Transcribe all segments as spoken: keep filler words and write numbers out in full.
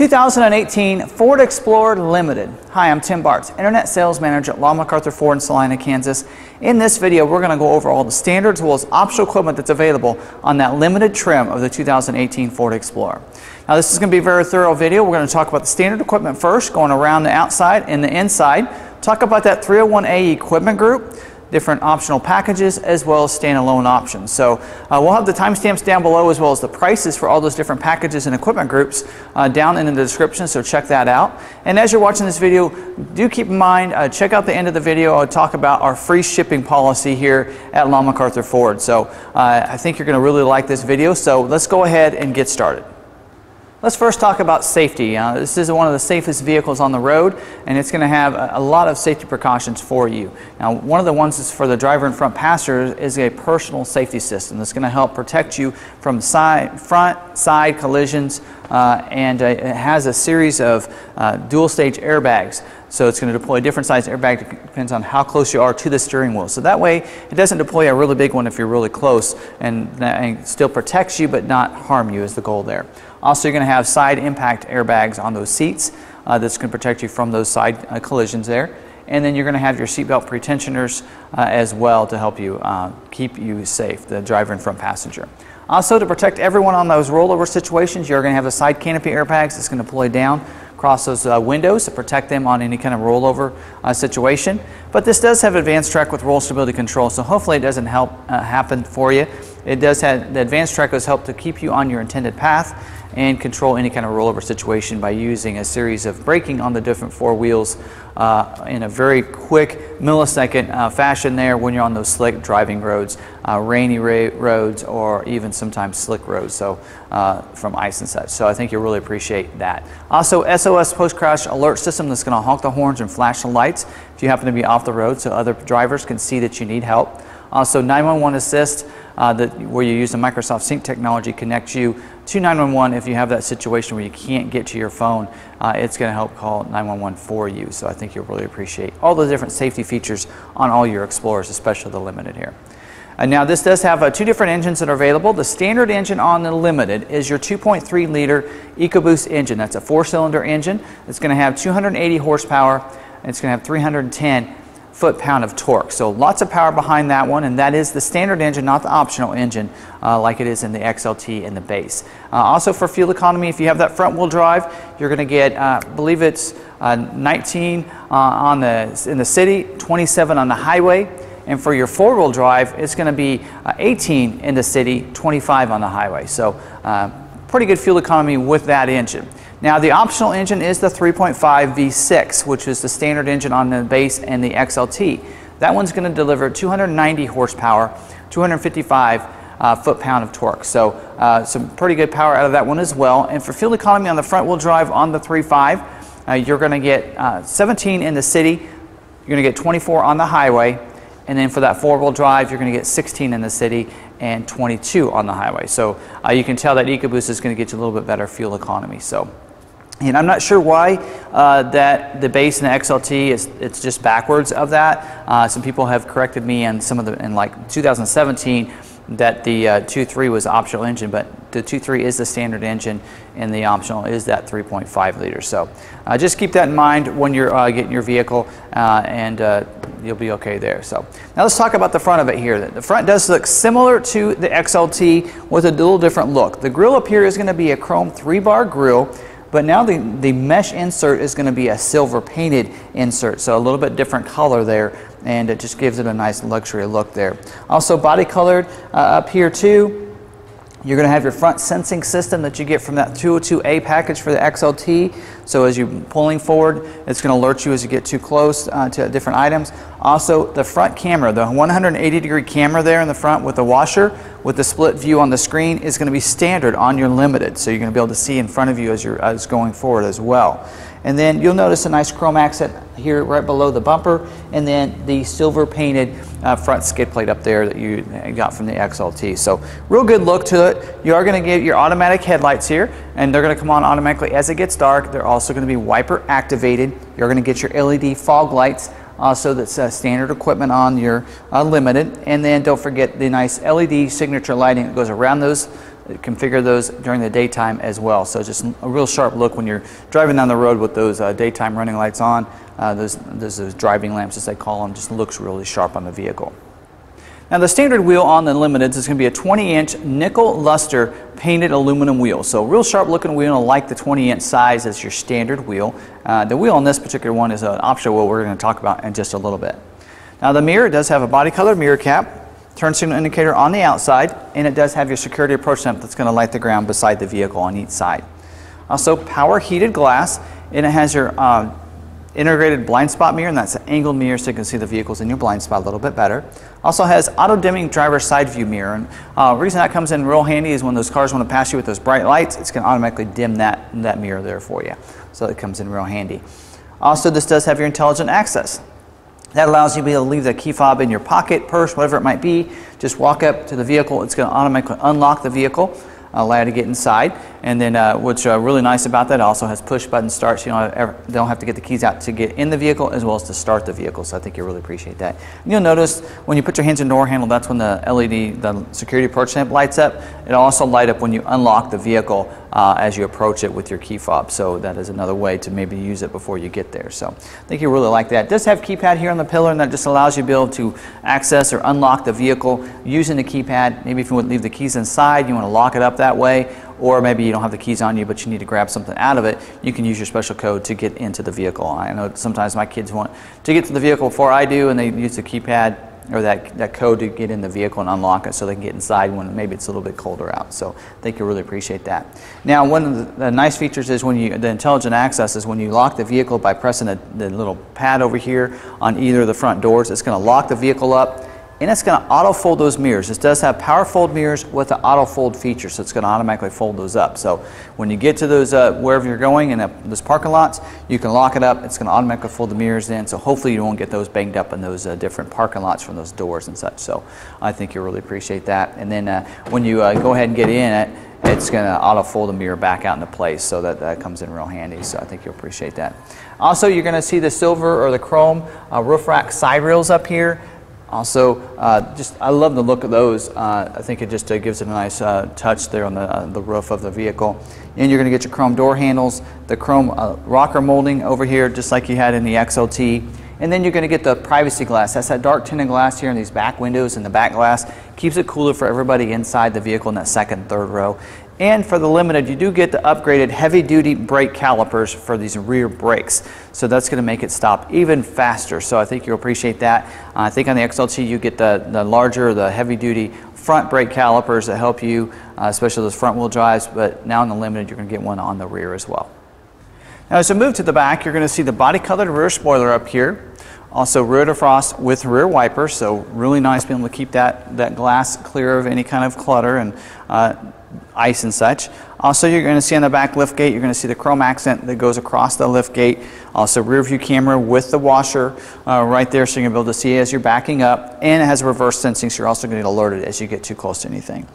two thousand eighteen Ford Explorer Limited. Hi, I'm Tim Bartz, Internet Sales Manager at Long McArthur Ford in Salina, Kansas. In this video, we're going to go over all the standard as well as optional equipment that's available on that limited trim of the two thousand eighteen Ford Explorer. Now, this is going to be a very thorough video. We're going to talk about the standard equipment first, going around the outside and the inside. Talk about that three oh one A Equipment Group, different optional packages, as well as standalone options. So uh, we'll have the timestamps down below, as well as the prices for all those different packages and equipment groups uh, down in the description, so check that out. And as you're watching this video, do keep in mind, uh, check out the end of the video. I'll talk about our free shipping policy here at Long McArthur Ford. So uh, I think you're going to really like this video, so let's go ahead and get started. Let's first talk about safety. Uh, this is one of the safest vehicles on the road, and it's going to have a, a lot of safety precautions for you. Now, one of the ones that's for the driver and front passenger is a personal safety system that's going to help protect you from side, front, side collisions, uh, and uh, it has a series of uh, dual-stage airbags. So it's going to deploy a different size airbag, depends on how close you are to the steering wheel. So that way, it doesn't deploy a really big one if you're really close, and, and still protects you but not harm you is the goal there. Also, you're going to have side impact airbags on those seats uh, that's going to protect you from those side uh, collisions there. And then you're going to have your seatbelt pretensioners uh, as well to help you uh, keep you safe, the driver and front passenger. Also, to protect everyone on those rollover situations, you're going to have the side canopy airbags that's going to deploy down across those uh, windows to protect them on any kind of rollover uh, situation. But this does have advanced track with roll stability control, so hopefully it doesn't help uh, happen for you. It does have the advanced track does help to keep you on your intended path and control any kind of rollover situation by using a series of braking on the different four wheels uh, in a very quick millisecond uh, fashion there when you're on those slick driving roads, uh, rainy ra roads, or even sometimes slick roads, so uh, from ice and such. So I think you'll really appreciate that. Also, S O S post-crash alert system that's going to honk the horns and flash the lights if you happen to be off the road so other drivers can see that you need help. Also, nine one one Assist, uh, that, where you use the Microsoft Sync technology, connects you to nine one one if you have that situation where you can't get to your phone. Uh, it's going to help call nine one one for you, so I think you'll really appreciate all the different safety features on all your Explorers, especially the Limited here. And now, this does have uh, two different engines that are available. The standard engine on the Limited is your two point three liter EcoBoost engine. That's a four-cylinder engine. It's going to have two hundred eighty horsepower, and it's going to have three hundred ten foot-pound of torque. So lots of power behind that one, and that is the standard engine, not the optional engine uh, like it is in the X L T and the base. Uh, also, for fuel economy, if you have that front-wheel drive, you're going to get, uh, I believe it's uh, nineteen uh, on the, in the city, twenty-seven on the highway, and for your four-wheel drive, it's going to be uh, eighteen in the city, twenty-five on the highway. So uh, pretty good fuel economy with that engine. Now, the optional engine is the three point five V six, which is the standard engine on the base and the X L T. That one's going to deliver two hundred ninety horsepower, two hundred fifty-five uh, foot-pound of torque. So uh, some pretty good power out of that one as well. And for fuel economy on the front-wheel drive on the three point five, uh, you're going to get uh, seventeen in the city, you're going to get twenty-four on the highway, and then for that four-wheel drive, you're going to get sixteen in the city and twenty-two on the highway. So uh, you can tell that EcoBoost is going to get you a little bit better fuel economy. So. And I'm not sure why uh, that the base and the X L T is it's just backwards of that. Uh, some people have corrected me in some of the in like two thousand seventeen that the uh, two point three was the optional engine, but the two point three is the standard engine and the optional is that three point five liter. So uh, just keep that in mind when you're uh, getting your vehicle, uh, and uh, you'll be okay there. So now let's talk about the front of it here. The front does look similar to the X L T with a little different look. The grill up here is going to be a chrome three-bar grill. But now the, the mesh insert is going to be a silver painted insert, so a little bit different color there, and it just gives it a nice luxury look there. Also body colored uh, up here too. You're going to have your front sensing system that you get from that two oh two A package for the X L T. So as you're pulling forward, it's going to alert you as you get too close uh, to different items. Also, the front camera, the one hundred eighty degree camera there in the front with the washer, with the split view on the screen, is going to be standard on your Limited. So you're going to be able to see in front of you as you're as going forward as well. And then you'll notice a nice chrome accent here right below the bumper, and then the silver painted uh, front skid plate up there that you got from the X L T. So real good look to it. You are going to get your automatic headlights here, and they're going to come on automatically as it gets dark. They're also going to be wiper activated. You're going to get your L E D fog lights. Also, that's uh, standard equipment on your uh, Limited. And then don't forget the nice L E D signature lighting that goes around those configure those during the daytime as well. So just a real sharp look when you're driving down the road with those uh, daytime running lights on. Uh, those, those, those driving lamps, as they call them, just looks really sharp on the vehicle. Now the standard wheel on the Limiteds is going to be a twenty inch nickel luster painted aluminum wheel. So real sharp looking wheel, and I like the twenty inch size as your standard wheel. Uh, the wheel on this particular one is an optional wheel we're going to talk about in just a little bit. Now the mirror does have a body color mirror cap, turn signal indicator on the outside, and it does have your security approach lamp that's going to light the ground beside the vehicle on each side. Also power heated glass, and it has your uh, integrated blind spot mirror, and that's an angled mirror so you can see the vehicles in your blind spot a little bit better. Also has auto dimming driver's side view mirror, and uh, the reason that comes in real handy is when those cars want to pass you with those bright lights, it's going to automatically dim that, that mirror there for you, so it comes in real handy. Also this does have your intelligent access. That allows you to be able to leave the key fob in your pocket, purse, whatever it might be, just walk up to the vehicle, it's going to automatically unlock the vehicle, allow you to get inside, and then uh, what's uh, really nice about that, it also has push button start, so you don't have, don't have to get the keys out to get in the vehicle as well as to start the vehicle, so I think you'll really appreciate that. And you'll notice when you put your hands in the door handle, that's when the L E D, the security approach lamp, lights up. It'll also light up when you unlock the vehicle uh, as you approach it with your key fob, so that is another way to maybe use it before you get there. So I think you'll really like that. It does have keypad here on the pillar, and that just allows you to be able to access or unlock the vehicle using the keypad. Maybe if you would leave the keys inside, you want to lock it up that way, or maybe you don't have the keys on you but you need to grab something out of it, you can use your special code to get into the vehicle. I know sometimes my kids want to get to the vehicle before I do, and they use the keypad or that, that code to get in the vehicle and unlock it so they can get inside when maybe it's a little bit colder out. So I think you'll really appreciate that. Now one of the, the nice features is when you, the intelligent access is when you lock the vehicle by pressing the, the little pad over here on either of the front doors, it's going to lock the vehicle up. And it's going to auto fold those mirrors. This does have power fold mirrors with the auto fold feature, so it's going to automatically fold those up. So when you get to those uh, wherever you're going in the, those parking lots, you can lock it up. It's going to automatically fold the mirrors in, so hopefully you won't get those banged up in those uh, different parking lots from those doors and such. So I think you'll really appreciate that. And then uh, when you uh, go ahead and get in it, it's going to auto fold the mirror back out into place, so that, that comes in real handy, so I think you'll appreciate that. Also, you're going to see the silver or the chrome uh, roof rack side rails up here. Also, uh, just I love the look of those. Uh, I think it just uh, gives it a nice uh, touch there on the, uh, the roof of the vehicle. And you're going to get your chrome door handles, the chrome uh, rocker molding over here, just like you had in the X L T. And then you're going to get the privacy glass. That's that dark tinted glass here in these back windows, and the back glass keeps it cooler for everybody inside the vehicle in that second, third row. And for the Limited, you do get the upgraded heavy-duty brake calipers for these rear brakes. So that's going to make it stop even faster. So I think you'll appreciate that. Uh, I think on the X L T, you get the, the larger, the heavy-duty front brake calipers that help you, uh, especially those front-wheel drives. But now in the Limited, you're going to get one on the rear as well. Now, as we move to the back, you're going to see the body-colored rear spoiler up here. Also rear defrost with rear wipers. So really nice being able to keep that, that glass clear of any kind of clutter and uh, ice and such. Also, you're going to see on the back lift gate, you're going to see the chrome accent that goes across the lift gate. Also, rear view camera with the washer uh, right there, so you're going to be able to see as you're backing up. And it has reverse sensing, so you're also going to get alerted as you get too close to anything.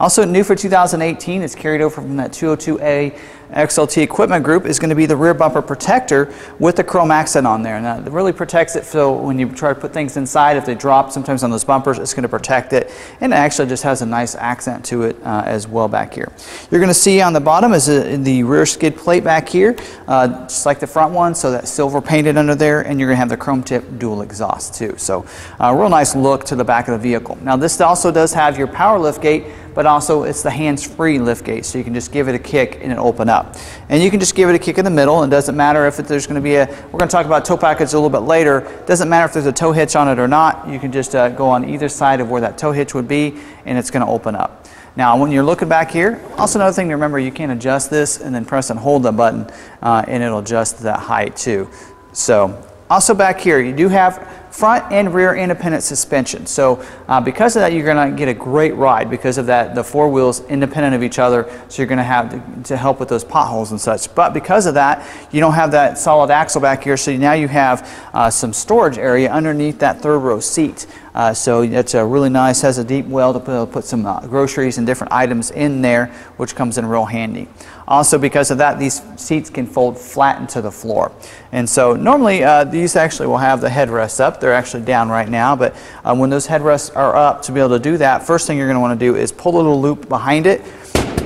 Also, new for two thousand eighteen, it's carried over from that two oh two A X L T Equipment Group, is going to be the rear bumper protector with the chrome accent on there. And that really protects it, so when you try to put things inside, if they drop sometimes on those bumpers, it's going to protect it. And it actually just has a nice accent to it uh, as well back here. You're going to see on the bottom is a, the rear skid plate back here, uh, just like the front one, so that silver painted under there, and you're going to have the chrome tip dual exhaust too. So a uh, real nice look to the back of the vehicle. Now this also does have your power lift gate, but also it's the hands-free lift gate, so you can just give it a kick and it'll open up. And you can just give it a kick in the middle, and it doesn't matter if there's going to be a, we're going to talk about tow package a little bit later, it doesn't matter if there's a tow hitch on it or not, you can just uh, go on either side of where that tow hitch would be, and it's going to open up. Now when you're looking back here, also another thing to remember, you can adjust this and then press and hold the button uh, and it'll adjust that height too. So also back here, you do have front and rear independent suspension. So uh, because of that, you're going to get a great ride because of that, the four wheels independent of each other. So you're going to have to, to help with those potholes and such. But because of that, you don't have that solid axle back here. So now you have uh, some storage area underneath that third row seat. Uh, so it's a really nice, has a deep well to put, put some uh, groceries and different items in there, which comes in real handy. Also because of that, these seats can fold flat into the floor. And so normally uh, these actually will have the headrests up. They're actually down right now, but um, when those headrests are up, to be able to do that, first thing you're going to want to do is pull a little loop behind it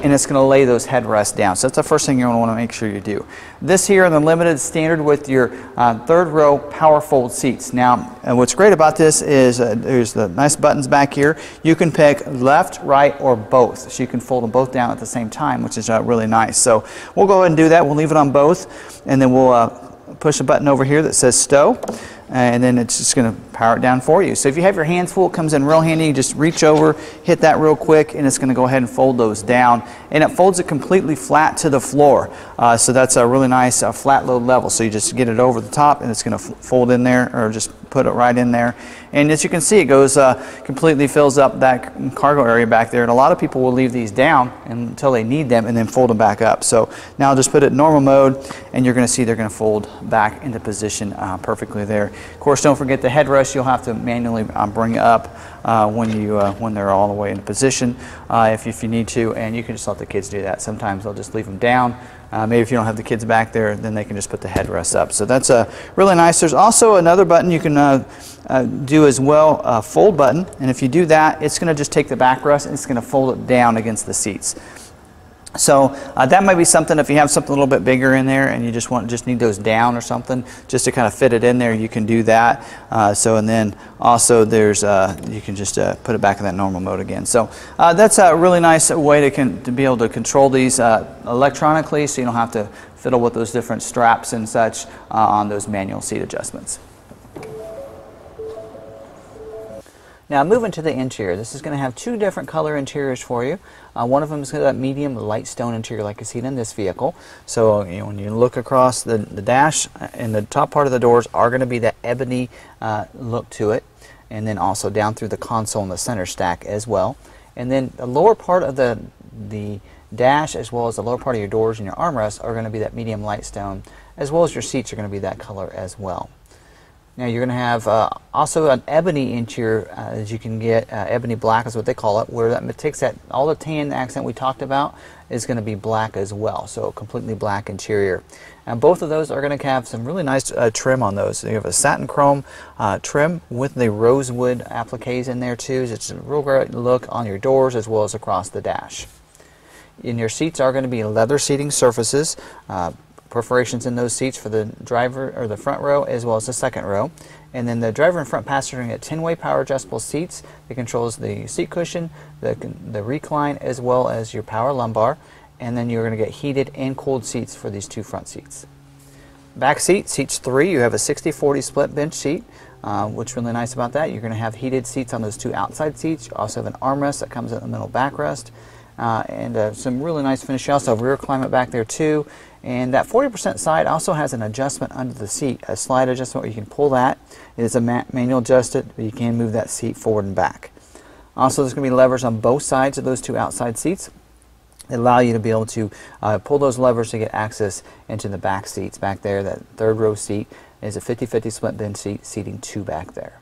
and it's going to lay those headrests down. So that's the first thing you're going to want to make sure you do. This here in the limited standard with your uh, third row power fold seats. Now uh, what's great about this is uh, there's the nice buttons back here. You can pick left, right, or both. So you can fold them both down at the same time, which is uh, really nice. So we'll go ahead and do that. We'll leave it on both, and then we'll uh, push a button over here that says stow, and then it's just going to power it down for you. So if you have your hands full, it comes in real handy. You just reach over, hit that real quick, and it's going to go ahead and fold those down. And it folds it completely flat to the floor. Uh, so that's a really nice uh, flat load level. So you just get it over the top, and it's going to fold in there, or just put it right in there. And as you can see, it goes uh, completely fills up that cargo area back there. And a lot of people will leave these down until they need them and then fold them back up. So now I'll just put it in normal mode, and you're going to see they're going to fold back into position uh, perfectly there. Of course, don't forget the headrest. You'll have to manually uh, bring up uh, when you uh, when they're all the way in position, uh, if, if you need to, and you can just let the kids do that. Sometimes they'll just leave them down. Uh, maybe if you don't have the kids back there, then they can just put the headrest up. So that's uh, really nice. There's also another button you can uh, uh, do as well, a fold button, and if you do that, it's going to just take the backrest and it's going to fold it down against the seats. So uh, that might be something, if you have something a little bit bigger in there and you just want just need those down or something just to kind of fit it in there, you can do that. Uh, so and then also there's uh, you can just uh, put it back in that normal mode again. So uh, that's a really nice way to, can, to be able to control these uh, electronically, so you don't have to fiddle with those different straps and such uh, on those manual seat adjustments. Now moving to the interior, this is going to have two different color interiors for you. Uh, one of them is that medium light stone interior like you see in this vehicle. So you know, when you look across the, the dash, and the top part of the doors are going to be that ebony uh, look to it. And then also down through the console in the center stack as well. And then the lower part of the, the dash, as well as the lower part of your doors and your armrests, are going to be that medium light stone, as well as your seats are going to be that color as well. Now you're going to have uh, also an ebony interior uh, that you can get, uh, ebony black is what they call it, where that takes that, all the tan accent we talked about is going to be black as well, so completely black interior. And both of those are going to have some really nice uh, trim on those. So you have a satin chrome uh, trim with the rosewood appliques in there too. So it's a real great look on your doors as well as across the dash. And your seats are going to be leather seating surfaces. Uh, perforations in those seats for the driver or the front row as well as the second row. And then the driver and front passenger are going to get ten-way power adjustable seats that controls the seat cushion, the, the recline, as well as your power lumbar. And then you're going to get heated and cooled seats for these two front seats. Back seat, seats three, you have a sixty forty split bench seat. Uh, what's really nice about that, you're going to have heated seats on those two outside seats. You also have an armrest that comes in the middle backrest. Uh, and uh, some really nice finish. You also have rear climate back there too. And that forty percent side also has an adjustment under the seat, a slide adjustment where you can pull that. It is a ma manual adjusted, but you can move that seat forward and back. Also, there's going to be levers on both sides of those two outside seats that allow you to be able to uh, pull those levers to get access into the back seats back there. That third row seat is a fifty fifty split bench seat, seating two back there.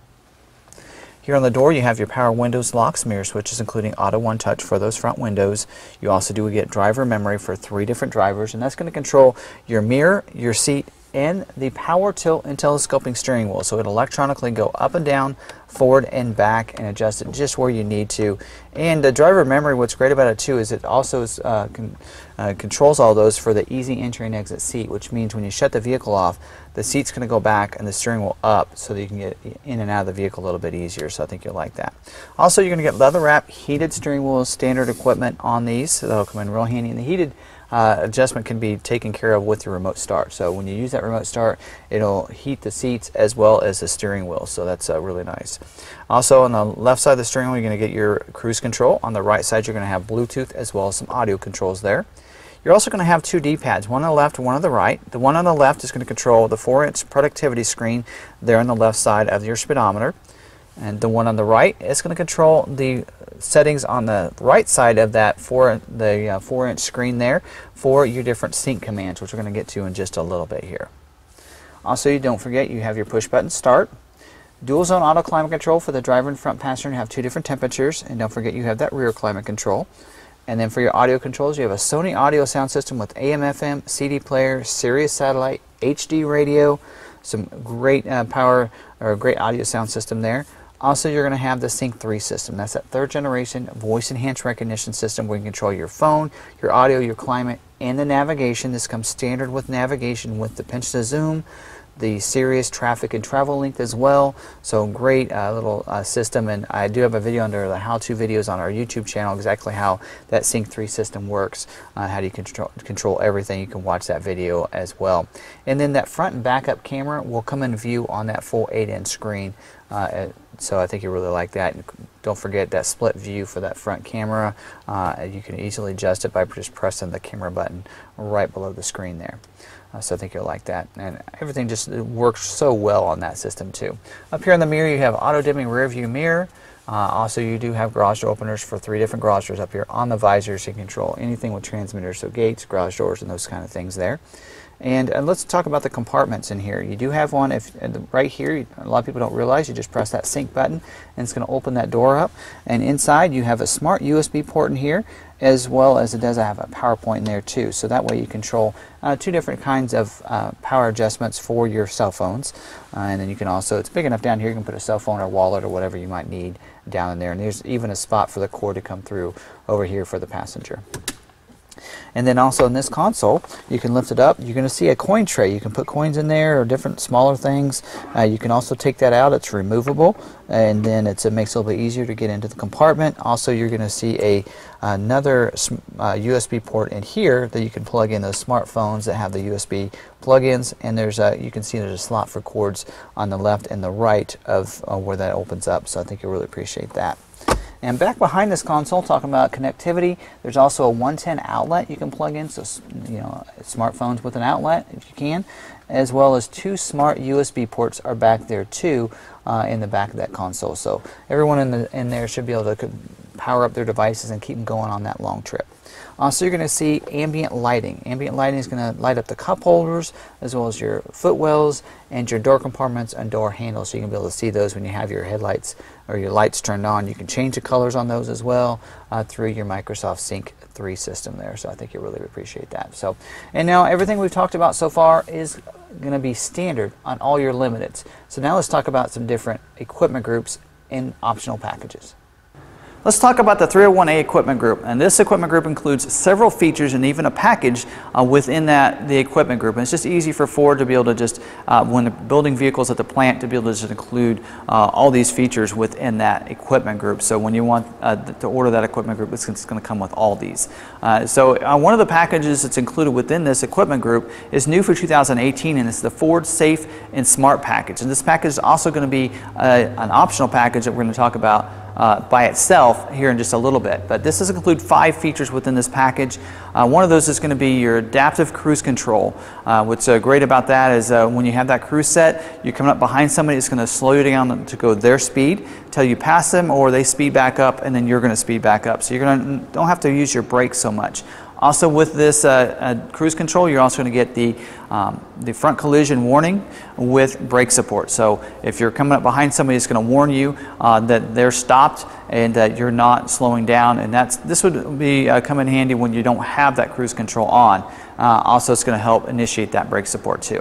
Here on the door, you have your power windows, locks, mirror switches, including auto one touch for those front windows. You also do get driver memory for three different drivers, and that's going to control your mirror, your seat, and the power tilt and telescoping steering wheel. So it'll electronically go up and down, forward and back, and adjust it just where you need to. And the driver memory, what's great about it too is it also is, uh, con uh, controls all those for the easy entry and exit seat, which means when you shut the vehicle off, the seat's going to go back and the steering wheel up so that you can get in and out of the vehicle a little bit easier. So I think you'll like that. Also, you're going to get leather wrap, heated steering wheel, standard equipment on these. So that'll come in real handy in the heated. Uh, adjustment can be taken care of with your remote start. So when you use that remote start, it'll heat the seats as well as the steering wheel. So that's uh, really nice. Also, on the left side of the steering wheel, you're going to get your cruise control. On the right side, you're going to have Bluetooth as well as some audio controls there. You're also going to have two D-pads, one on the left and one on the right. The one on the left is going to control the four inch productivity screen there on the left side of your speedometer. And the one on the right is going to control the settings on the right side of that four, the uh, four inch screen there for your different sync commands, which we're going to get to in just a little bit here. Also, you don't forget you have your push button start, dual zone auto climate control for the driver and front passenger, and have two different temperatures, and don't forget you have that rear climate control. And then for your audio controls, you have a Sony audio sound system with A M F M, C D player, Sirius satellite, H D radio, some great uh, power or great audio sound system there. Also, you're going to have the Sync three system. That's that third generation voice enhanced recognition system where you can control your phone, your audio, your climate, and the navigation. This comes standard with navigation with the pinch to zoom, the Sirius traffic and travel length as well. So great uh, little uh, system, and I do have a video under the how-to videos on our YouTube channel exactly how that Sync three system works, uh, how do you control, control everything. You can watch that video as well. And then that front and backup camera will come in view on that full eight inch screen. Uh, so I think you really like that. And don't forget that split view for that front camera. Uh, you can easily adjust it by just pressing the camera button right below the screen there. Uh, so I think you'll like that. And everything just works so well on that system too. Up here in the mirror you have auto dimming rear view mirror. Uh, also you do have garage door openers for three different garage doors up here on the visor, so you can control anything with transmitters, so gates, garage doors, and those kind of things there. And uh, let's talk about the compartments in here. You do have one if right here. A lot of people don't realize you just press that sync button and it's going to open that door up. And inside you have a smart U S B port in here, as well as it does have a power point in there too. So that way you control uh, two different kinds of uh, power adjustments for your cell phones. Uh, and then you can also, it's big enough down here, you can put a cell phone or wallet or whatever you might need down in there. And there's even a spot for the cord to come through over here for the passenger. And then also in this console, you can lift it up. You're going to see a coin tray. You can put coins in there or different smaller things. Uh, you can also take that out. It's removable, and then it's, it makes it a little bit easier to get into the compartment. Also, you're going to see a another uh, U S B port in here that you can plug in those smartphones that have the U S B plugins. And there's a, you can see there's a slot for cords on the left and the right of uh, where that opens up. So I think you'll really appreciate that. And back behind this console, talking about connectivity, there's also a one ten outlet you can plug in, so you know, smartphones with an outlet if you can, as well as two smart U S B ports are back there too uh, in the back of that console. So everyone in, the, in there should be able to power up their devices and keep them going on that long trip. Uh, so you're going to see ambient lighting. Ambient lighting is going to light up the cup holders as well as your footwells and your door compartments and door handles. So you can be able to see those when you have your headlights or your lights turned on. You can change the colors on those as well uh, through your Microsoft Sync three system there. So I think you'll really appreciate that. So, and now everything we've talked about so far is going to be standard on all your limiteds. So now let's talk about some different equipment groups and optional packages. Let's talk about the three oh one A Equipment Group, and this equipment group includes several features and even a package uh, within that the equipment group. And it's just easy for Ford to be able to just, uh, when building vehicles at the plant, to be able to just include uh, all these features within that equipment group. So when you want uh, to order that equipment group, it's, it's going to come with all these. Uh, so uh, one of the packages that's included within this equipment group is new for two thousand eighteen, and it's the Ford Safe and Smart Package. And this package is also going to be uh, an optional package that we're going to talk about Uh, by itself here in just a little bit. But this does include five features within this package. Uh, one of those is going to be your adaptive cruise control. Uh, what's uh, great about that is uh, when you have that cruise set, you're coming up behind somebody, it's going to slow you down to go their speed until you pass them, or they speed back up and then you're going to speed back up. So you're going to don't have to use your brakes so much. Also with this uh, uh, cruise control, you're also going to get the, um, the front collision warning with brake support. So if you're coming up behind somebody, it's going to warn you uh, that they're stopped and that you're not slowing down. And that's, this would be uh, come in handy when you don't have that cruise control on. Uh, also, it's going to help initiate that brake support too.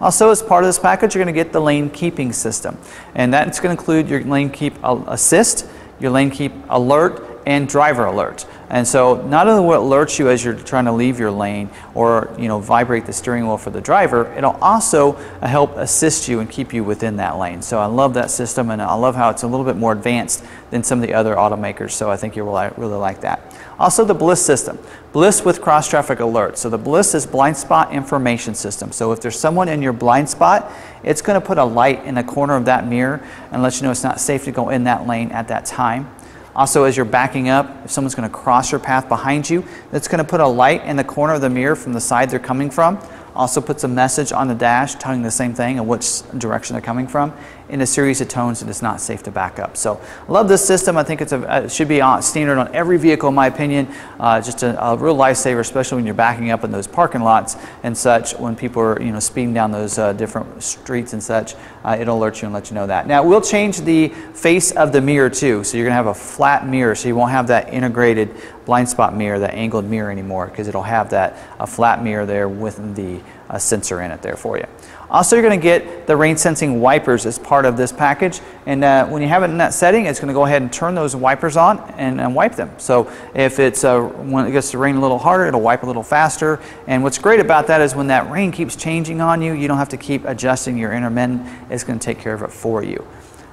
Also, as part of this package, you're going to get the lane keeping system. And that's going to include your lane keep assist, your lane keep alert, and driver alert. And so not only will it alert you as you're trying to leave your lane or you know vibrate the steering wheel for the driver, it'll also help assist you and keep you within that lane. So I love that system, and I love how it's a little bit more advanced than some of the other automakers, so I think you'll really like that. Also the BLIS system, BLIS with cross traffic alert. So the BLIS is blind spot information system. So if there's someone in your blind spot, it's going to put a light in the corner of that mirror and let you know it's not safe to go in that lane at that time. Also, as you're backing up, if someone's going to cross your path behind you, that's going to put a light in the corner of the mirror from the side they're coming from. Also puts a message on the dash telling the same thing and which direction they're coming from in a series of tones that it's not safe to back up. So I love this system. I think it's a, it should be standard on every vehicle in my opinion. Uh, just a, a real lifesaver, especially when you're backing up in those parking lots and such, when people are you know speeding down those uh, different streets and such. Uh, it'll alert you and let you know that. Now we'll change the face of the mirror too. So you're going to have a flat mirror, so you won't have that integrated blind spot mirror, that angled mirror anymore, because it'll have that a flat mirror there with the uh, sensor in it there for you. Also, you're going to get the rain sensing wipers as part of this package, and uh, when you have it in that setting, it's going to go ahead and turn those wipers on and, and wipe them. So if it's uh, when it gets to rain a little harder, it'll wipe a little faster. And what's great about that is when that rain keeps changing on you, you don't have to keep adjusting your intermittent. It's going to take care of it for you.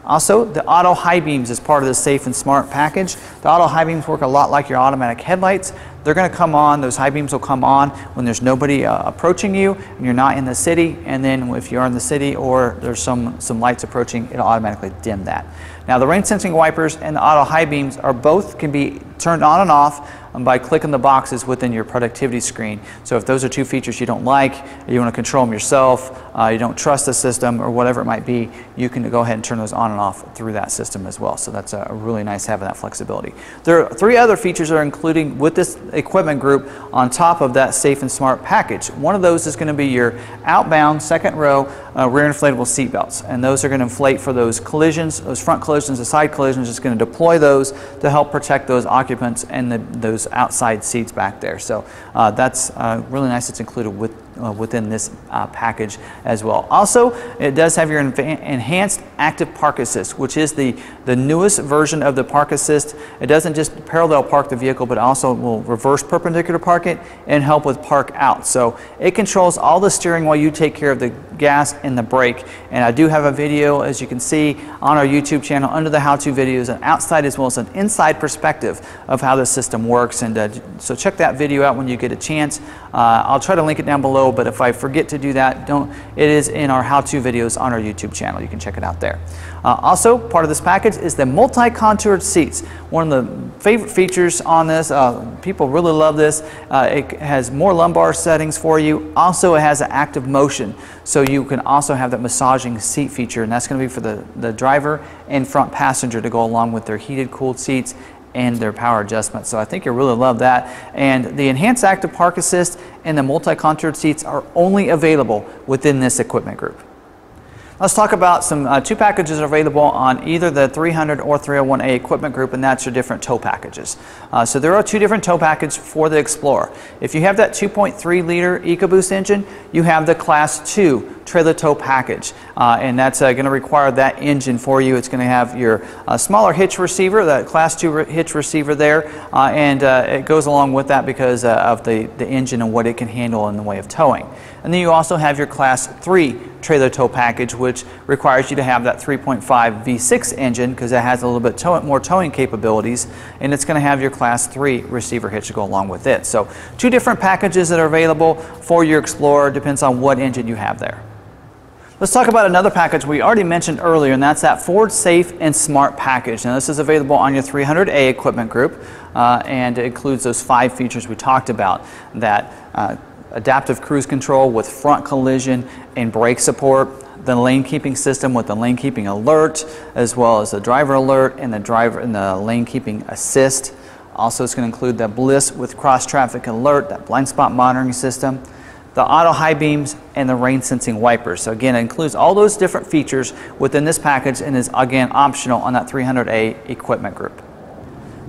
Also, the auto high beams is part of the Safe and Smart package. The auto high beams work a lot like your automatic headlights. They're going to come on, those high beams will come on when there's nobody uh, approaching you and you're not in the city, and then if you are in the city or there's some, some lights approaching, it'll automatically dim that. Now the rain sensing wipers and the auto high beams are both can be turned on and off by clicking the boxes within your productivity screen. So if those are two features you don't like, or you want to control them yourself, uh, you don't trust the system or whatever it might be, you can go ahead and turn those on and off through that system as well. So that's a uh, really nice having that flexibility. There are three other features that are including with this equipment group on top of that Safe and Smart package. One of those is going to be your outbound second row uh, rear inflatable seat belts, and those are going to inflate for those collisions, those front collisions, the side collisions. It's going to deploy those to help protect those occupants and the, those outside seats back there. So uh, that's uh, really nice. It's included with uh, within this uh, package as well. Also, it does have your enhanced active park assist, which is the the newest version of the park assist. It doesn't just parallel park the vehicle, but also will reverse perpendicular park it and help with park out. So it controls all the steering while you take care of the gas and the brake. And I do have a video, as you can see, on our YouTube channel under the how-to videos, an outside as well as an inside perspective of how the system works. And uh, so check that video out when you get a chance. Uh, I'll try to link it down below, but if I forget to do that, don't. It is in our how-to videos on our YouTube channel. You can check it out there. Uh, also, part of this package is the multi-contoured seats. One of the favorite features on this, uh, people really love this. Uh, it has more lumbar settings for you. Also, it has an active motion, so you can also have that massaging seat feature, and that's going to be for the, the driver and front passenger to go along with their heated, cooled seats and their power adjustment. So I think you'll really love that. And the enhanced active park assist and the multi-contoured seats are only available within this equipment group. Let's talk about some uh, two packages available on either the three hundred or three oh one A equipment group, and that's your different tow packages. Uh, so there are two different tow packages for the Explorer. If you have that two point three liter EcoBoost engine, you have the Class two Trailer Tow Package, uh, and that's uh, going to require that engine for you. It's going to have your uh, smaller hitch receiver, that Class two re hitch receiver there, uh, and uh, it goes along with that because uh, of the, the engine and what it can handle in the way of towing. And then you also have your Class three Trailer Tow Package, which requires you to have that three point five V six engine because it has a little bit tow more towing capabilities, and it's going to have your Class three receiver hitch to go along with it. So two different packages that are available for your Explorer, depends on what engine you have there. Let's talk about another package we already mentioned earlier, and that's that Ford Safe and Smart Package. Now this is available on your three hundred A equipment group, uh, and it includes those five features we talked about, that uh, adaptive cruise control with front collision and brake support, the lane keeping system with the lane keeping alert, as well as the driver alert and the driver and the lane keeping assist. Also, it's going to include the BLIS with cross traffic alert, that blind spot monitoring system, the auto high beams, and the rain sensing wipers. So again, it includes all those different features within this package and is again optional on that three hundred A equipment group.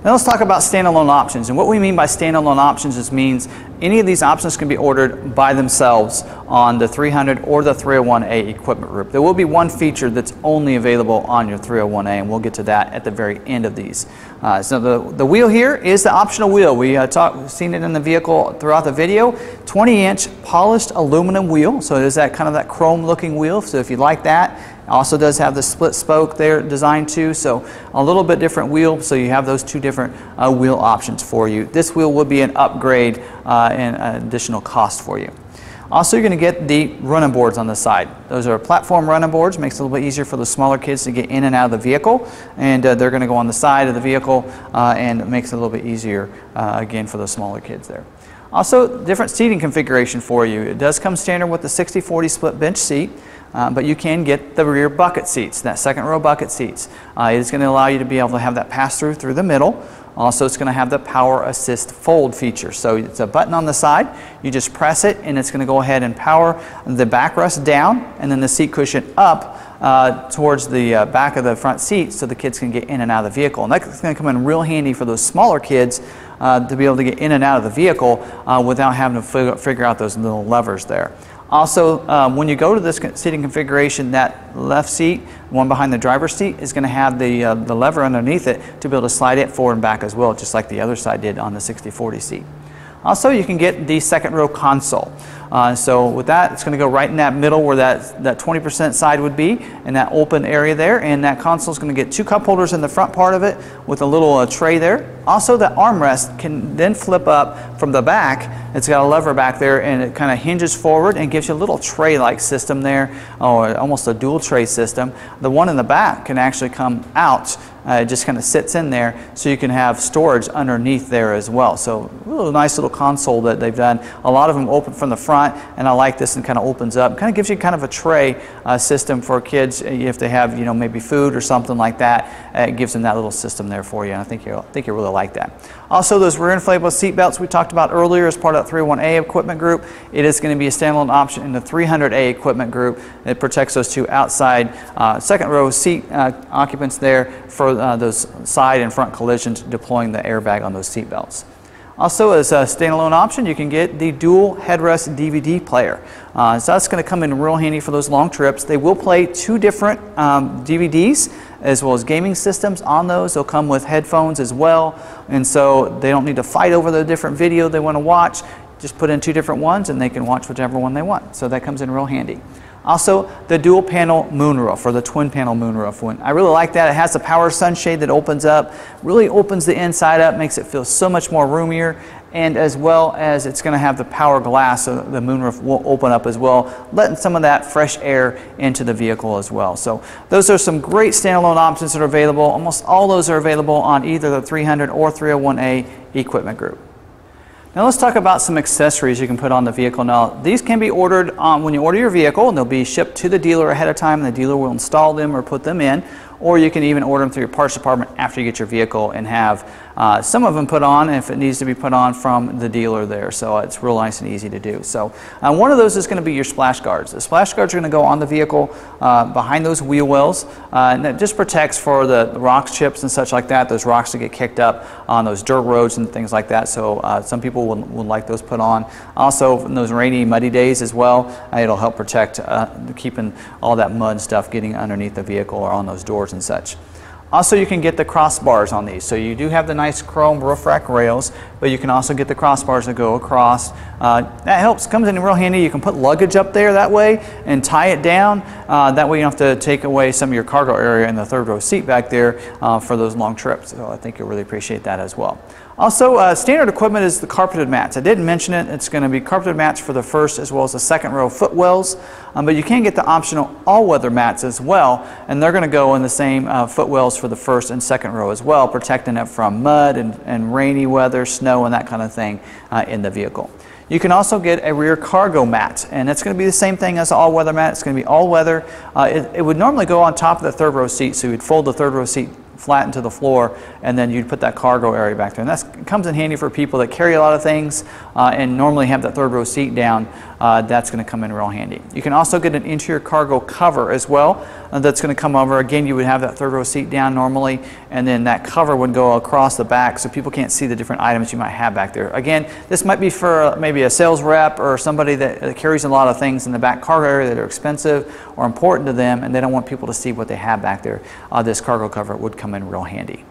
Now let's talk about standalone options, and what we mean by standalone options is means any of these options can be ordered by themselves on the three hundred or the three oh one A equipment group. There will be one feature that's only available on your three oh one A, and we'll get to that at the very end of these. Uh, so the, the wheel here is the optional wheel. We, uh, talk, we've seen it in the vehicle throughout the video. twenty inch polished aluminum wheel, so it is that kind of that chrome looking wheel, so if you like that. Also does have the split spoke there designed too, so a little bit different wheel, so you have those two different uh, wheel options for you. This wheel will be an upgrade uh, and an additional cost for you. Also, you're going to get the running boards on the side. Those are platform running boards, makes it a little bit easier for the smaller kids to get in and out of the vehicle, and uh, they're going to go on the side of the vehicle, uh, and it makes it a little bit easier uh, again for those smaller kids there. Also, different seating configuration for you. It does come standard with the sixty forty split bench seat. Uh, but you can get the rear bucket seats, that second row bucket seats. Uh, it's going to allow you to be able to have that pass through through the middle. Also, it's going to have the power assist fold feature. So it's a button on the side, you just press it and it's going to go ahead and power the backrest down and then the seat cushion up uh, towards the uh, back of the front seat so the kids can get in and out of the vehicle. And that's going to come in real handy for those smaller kids uh, to be able to get in and out of the vehicle uh, without having to figure out those little levers there. Also, um, when you go to this seating configuration, that left seat, one behind the driver's seat, is going to have the, uh, the lever underneath it to be able to slide it forward and back as well, just like the other side did on the sixty forty seat. Also, you can get the second row console. Uh, so with that, it's going to go right in that middle where that that twenty percent side would be, in that open area there, and that console is going to get two cup holders in the front part of it with a little uh, tray there. Also, the armrest can then flip up from the back. It's got a lever back there, and it kind of hinges forward and gives you a little tray-like system there, or almost a dual tray system. The one in the back can actually come out. Uh, it just kind of sits in there, so you can have storage underneath there as well. So a little nice little console that they've done. A lot of them open from the front, and I like this, and kind of opens up. Kind of gives you kind of a tray uh, system for kids if they have, you know, maybe food or something like that. Uh, it gives them that little system there for you, and I think you'll, I think you'll really like that. Also, those rear inflatable seat belts we talked about earlier as part of that three oh one A Equipment Group. It is going to be a standalone option in the three hundred A Equipment Group. It protects those two outside uh, second row seat uh, occupants there for Uh, those side and front collisions, deploying the airbag on those seat belts. Also, as a standalone option, you can get the Dual Headrest D V D Player. Uh, so that's going to come in real handy for those long trips. They will play two different um, D V Ds as well as gaming systems on those. They'll come with headphones as well, and so they don't need to fight over the different video they want to watch. Just put in two different ones and they can watch whichever one they want. So that comes in real handy. Also, the dual panel moonroof, or the twin panel moonroof one. I really like that. It has a power sunshade that opens up, really opens the inside up, makes it feel so much more roomier, and as well as it's going to have the power glass, so the moonroof will open up as well, letting some of that fresh air into the vehicle as well. So those are some great standalone options that are available. Almost all those are available on either the three hundred or three oh one A Equipment Group. Now let's talk about some accessories you can put on the vehicle. Now, these can be ordered um, when you order your vehicle, and they'll be shipped to the dealer ahead of time, and the dealer will install them or put them in, or you can even order them through your parts department after you get your vehicle and have uh, some of them put on if it needs to be put on from the dealer there. So it's real nice and easy to do. So uh, one of those is going to be your splash guards. The splash guards are going to go on the vehicle uh, behind those wheel wells, uh, and that just protects for the rocks, chips, and such like that. Those rocks that get kicked up on those dirt roads and things like that. So uh, some people will, will like those put on. Also, in those rainy, muddy days as well, uh, it'll help protect uh, keeping all that mud stuff getting underneath the vehicle or on those doors and such. Also, you can get the crossbars on these. So you do have the nice chrome roof rack rails, but you can also get the crossbars that go across. Uh, that helps, comes in real handy. You can put luggage up there that way and tie it down. Uh, that way you don't have to take away some of your cargo area in the third row seat back there uh, for those long trips. So I think you'll really appreciate that as well. Also, uh, standard equipment is the carpeted mats. I didn't mention it. It's going to be carpeted mats for the first as well as the second row footwells, um, but you can get the optional all-weather mats as well, and they're going to go in the same uh, footwells for the first and second row as well, protecting it from mud and, and rainy weather, snow, and that kind of thing uh, in the vehicle. You can also get a rear cargo mat, and it's going to be the same thing as the all-weather mat. It's going to be all-weather. Uh, it, it would normally go on top of the third row seat, so you'd fold the third row seat flat into the floor, and then you'd put that cargo area back there. And that comes in handy for people that carry a lot of things uh, and normally have that third row seat down. Uh, that's going to come in real handy. You can also get an interior cargo cover as well. Uh, that's going to come over. Again, you would have that third row seat down normally, and then that cover would go across the back so people can't see the different items you might have back there. Again, this might be for uh, maybe a sales rep or somebody that uh, carries a lot of things in the back cargo area that are expensive or important to them, and they don't want people to see what they have back there. Uh, this cargo cover would come in real handy.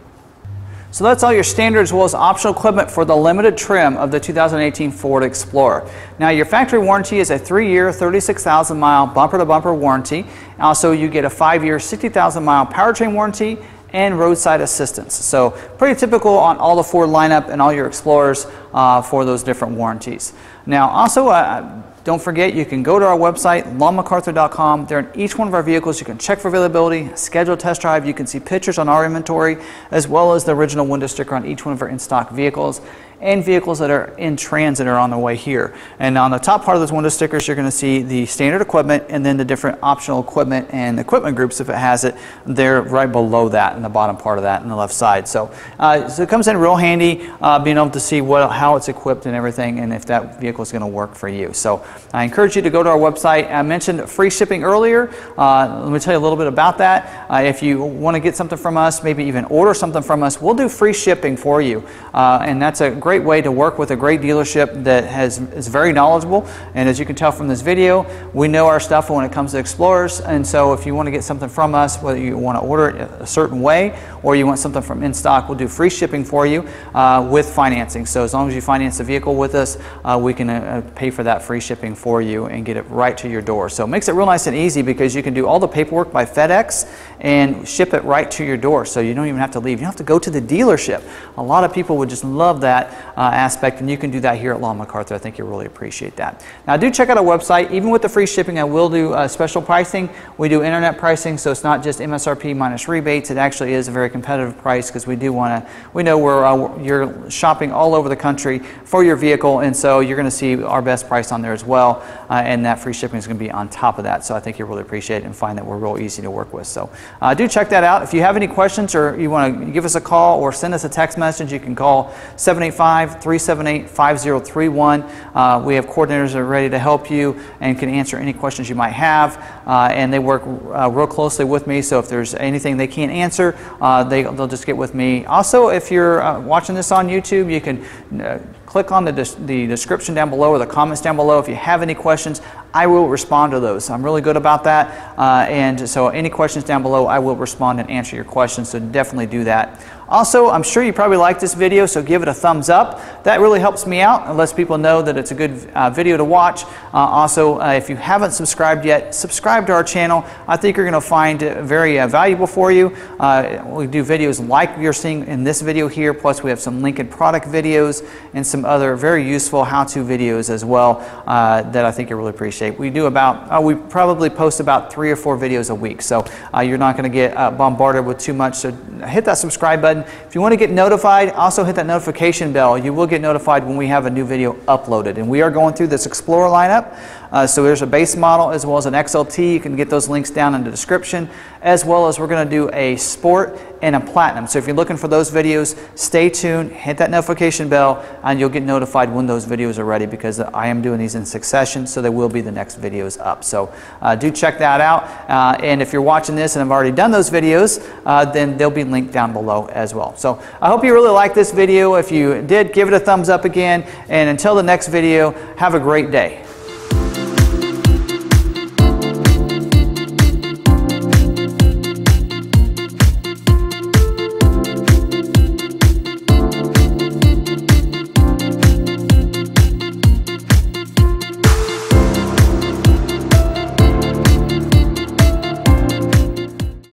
So that's all your standard as well as optional equipment for the limited trim of the two thousand eighteen Ford Explorer. Now, your factory warranty is a three-year, thirty-six thousand mile bumper-to-bumper warranty. Also, you get a five-year, sixty thousand mile powertrain warranty and roadside assistance. So pretty typical on all the Ford lineup and all your Explorers uh, for those different warranties. Now, also, uh, don't forget, you can go to our website, long McArthur dot com. There in each one of our vehicles, you can check for availability, schedule a test drive. You can see pictures on our inventory, as well as the original window sticker on each one of our in-stock vehicles, and vehicles that are in transit or on their way here. And on the top part of those window stickers, you're going to see the standard equipment and then the different optional equipment and equipment groups, if it has it, they're right below that in the bottom part of that on the left side. So, uh, so it comes in real handy uh, being able to see what, how it's equipped and everything, and if that vehicle is going to work for you. So I encourage you to go to our website. I mentioned free shipping earlier. Uh, let me tell you a little bit about that. Uh, if you want to get something from us, maybe even order something from us, we'll do free shipping for you. Uh, and that's a great great way to work with a great dealership that has, is very knowledgeable. And as you can tell from this video, we know our stuff when it comes to Explorers. And so if you want to get something from us, whether you want to order it a certain way or you want something from in stock, we'll do free shipping for you uh, with financing. So as long as you finance the vehicle with us, uh, we can uh, pay for that free shipping for you and get it right to your door. So it makes it real nice and easy because you can do all the paperwork by FedEx and ship it right to your door. So you don't even have to leave. You don't have to go to the dealership. A lot of people would just love that uh, aspect, and you can do that here at Long McArthur. I think you'll really appreciate that. Now do check out our website. Even with the free shipping, I will do uh, special pricing. We do internet pricing, so it's not just M S R P minus rebates. It actually is a very competitive price because we do want to, we know we're, uh, you're shopping all over the country for your vehicle, and so you're going to see our best price on there as well, uh, and that free shipping is going to be on top of that. So I think you'll really appreciate it and find that we're real easy to work with. So uh, do check that out. If you have any questions or you want to give us a call or send us a text message, you can call seven eight five, three seven eight, five zero three one. Uh, we have coordinators that are ready to help you and can answer any questions you might have, uh, and they work uh, real closely with me, so if there's anything they can't answer, uh, they, they'll just get with me. Also, if you're uh, watching this on YouTube, you can uh, click on the, des the description down below or the comments down below. If you have any questions, I will respond to those. I'm really good about that, uh, and so any questions down below, I will respond and answer your questions, so definitely do that. Also, I'm sure you probably like this video, so give it a thumbs up. That really helps me out and lets people know that it's a good uh, video to watch. Uh, also, uh, if you haven't subscribed yet, subscribe to our channel. I think you're going to find it very uh, valuable for you. Uh, we do videos like you're seeing in this video here, plus we have some Lincoln product videos and some other very useful how-to videos as well uh, that I think you'll really appreciate. We do about, uh, we probably post about three or four videos a week, so uh, you're not going to get uh, bombarded with too much, so hit that subscribe button. If you want to get notified, also hit that notification bell. You will get notified when we have a new video uploaded. And we are going through this Explorer lineup. Uh, so there's a base model as well as an X L T. You can get those links down in the description, as well as we're going to do a Sport and a Platinum. So if you're looking for those videos, stay tuned, hit that notification bell, and you'll get notified when those videos are ready, because I am doing these in succession, so there will be the next videos up. So uh, do check that out. Uh, and if you're watching this and I've already done those videos, uh, then they'll be linked down below as well. So I hope you really liked this video. If you did, give it a thumbs up again. And until the next video, have a great day.